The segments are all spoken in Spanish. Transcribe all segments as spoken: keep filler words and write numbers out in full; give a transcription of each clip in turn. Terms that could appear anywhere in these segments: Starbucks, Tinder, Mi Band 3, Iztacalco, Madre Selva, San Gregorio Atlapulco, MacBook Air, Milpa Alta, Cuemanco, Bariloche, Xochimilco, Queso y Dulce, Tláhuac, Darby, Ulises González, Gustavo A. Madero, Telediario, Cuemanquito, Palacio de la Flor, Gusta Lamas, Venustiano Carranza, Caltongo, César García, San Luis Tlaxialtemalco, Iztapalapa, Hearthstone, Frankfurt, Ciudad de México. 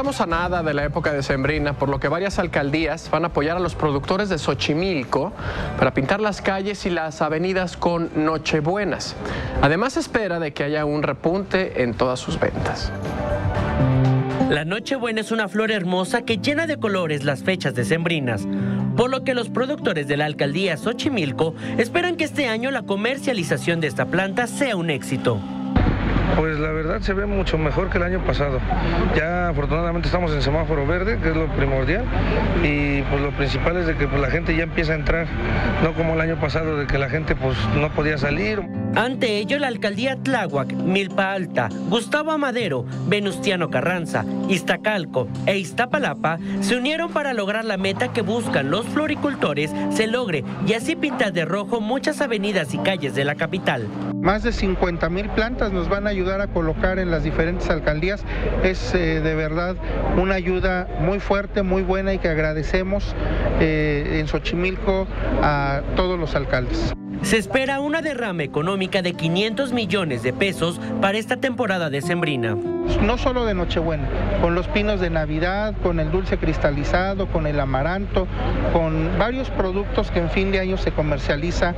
estamos a nada de la época decembrina, por lo que varias alcaldías van a apoyar a los productores de Xochimilco para pintar las calles y las avenidas con nochebuenas. Además, se espera de que haya un repunte en todas sus ventas. La nochebuena es una flor hermosa que llena de colores las fechas decembrinas, por lo que los productores de la alcaldía Xochimilco esperan que este año la comercialización de esta planta sea un éxito. Pues la verdad se ve mucho mejor que el año pasado. Ya afortunadamente estamos en semáforo verde, que es lo primordial, y pues lo principal es de que pues, la gente ya empieza a entrar, no como el año pasado de que la gente pues no podía salir. Ante ello, la alcaldía Tláhuac, Milpa Alta, Gustavo A. Madero, Venustiano Carranza, Iztacalco e Iztapalapa se unieron para lograr la meta que buscan los floricultores se logre y así pintar de rojo muchas avenidas y calles de la capital. Más de cincuenta mil plantas nos van a ayudar a colocar en las diferentes alcaldías. Es eh, de verdad una ayuda muy fuerte, muy buena y que agradecemos eh, en Xochimilco a todos los alcaldes. Se espera una derrama económica de quinientos millones de pesos para esta temporada decembrina. No solo de Nochebuena, con los pinos de Navidad, con el dulce cristalizado, con el amaranto, con varios productos que en fin de año se comercializa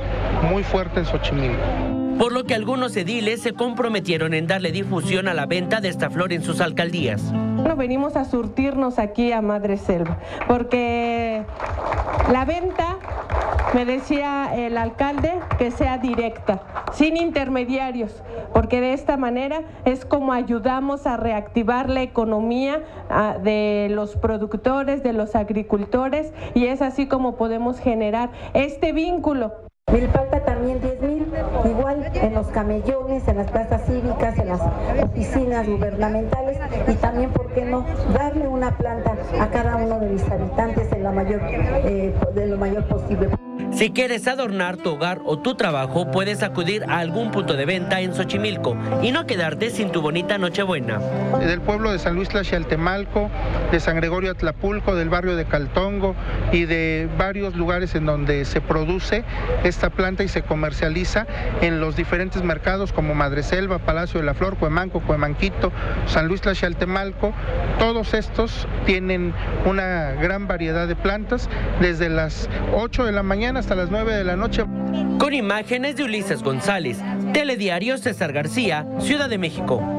muy fuerte en Xochimilco. Por lo que algunos ediles se comprometieron en darle difusión a la venta de esta flor en sus alcaldías. Bueno, venimos a surtirnos aquí a Madre Selva, porque la venta, me decía el alcalde, que sea directa, sin intermediarios, porque de esta manera es como ayudamos a reactivar la economía de los productores, de los agricultores, y es así como podemos generar este vínculo. Milpalta también diez mil, igual en los camellones, en las plazas cívicas, en las oficinas gubernamentales y también, ¿por qué no?, darle una planta a cada uno de mis habitantes en la mayor, eh, de lo mayor posible. Si quieres adornar tu hogar o tu trabajo, puedes acudir a algún punto de venta en Xochimilco y no quedarte sin tu bonita Nochebuena. Del pueblo de San Luis Tlaxialtemalco, de San Gregorio Atlapulco, del barrio de Caltongo y de varios lugares en donde se produce esta planta y se comercializa en los diferentes mercados como Madre Selva, Palacio de la Flor, Cuemanco, Cuemanquito, San Luis Tlaxialtemalco. Todos estos tienen una gran variedad de plantas desde las ocho de la mañana hasta las nueve de la noche. Con imágenes de Ulises González, Telediario César García, Ciudad de México.